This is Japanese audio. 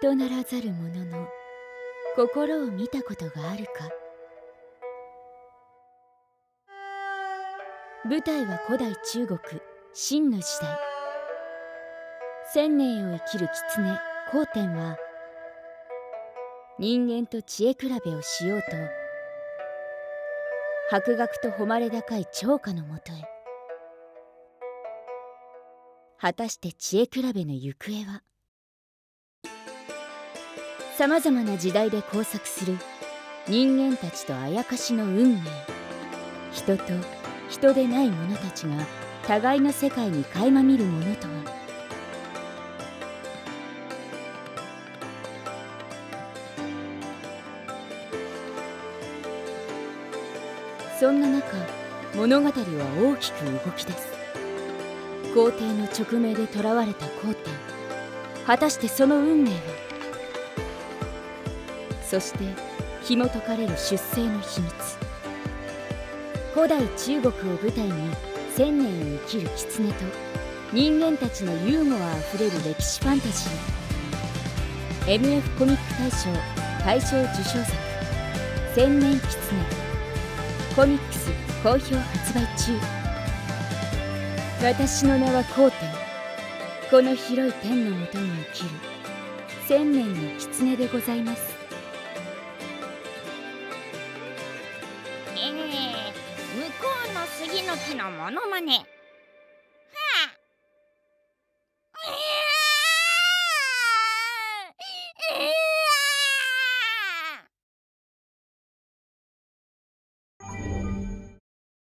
人ならざる者の心を見たことがあるか。舞台は古代中国秦の時代。千年を生きる狐光天は人間と知恵比べをしようと博学と誉れ高い趙家のもとへ。果たして知恵比べの行方は。さまざまな時代で交錯する人間たちとあやかしの運命。人と人でない者たちが互いの世界に垣間見るものとは。そんな中、物語は大きく動き出す。皇帝の勅命で囚われた光天、果たしてその運命は。そして紐解かれる出生の秘密。古代中国を舞台に千年を生きる狐と人間たちのユーモアあふれる歴史ファンタジー。 MF コミック大賞受賞作「千年狐」コミックス好評発売中。私の名は光天。この広い天のもとに生きる千年の狐でございます。向こうの杉の木のモノマネ。